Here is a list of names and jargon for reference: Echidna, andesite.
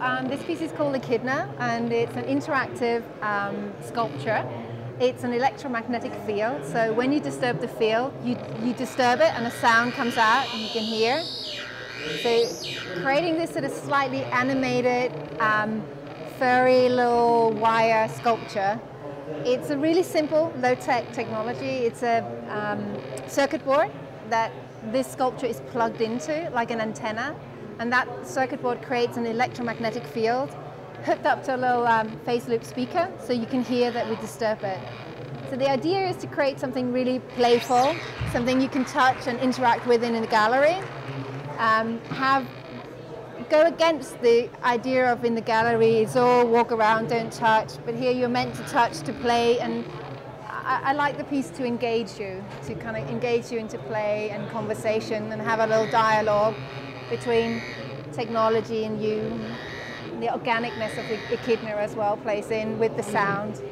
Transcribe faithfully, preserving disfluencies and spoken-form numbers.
um, this piece is called Echidna, and it's an interactive um, sculpture. It's an electromagnetic field, so when you disturb the field, you, you disturb it and a sound comes out and you can hear. So creating this sort of slightly animated, um, furry little wire sculpture. It's a really simple, low-tech technology. It's a um, circuit board that this sculpture is plugged into, like an antenna, and that circuit board creates an electromagnetic field hooked up to a little um, phase loop speaker, so you can hear that we disturb it. So the idea is to create something really playful, something you can touch and interact with in a gallery. Um, have go against the idea of in the gallery, it's all walk around, don't touch, but here you're meant to touch, to play, and I, I like the piece to engage you, to kind of engage you into play and conversation and have a little dialogue between technology and you. The organicness of the echidna as well plays in with the sound.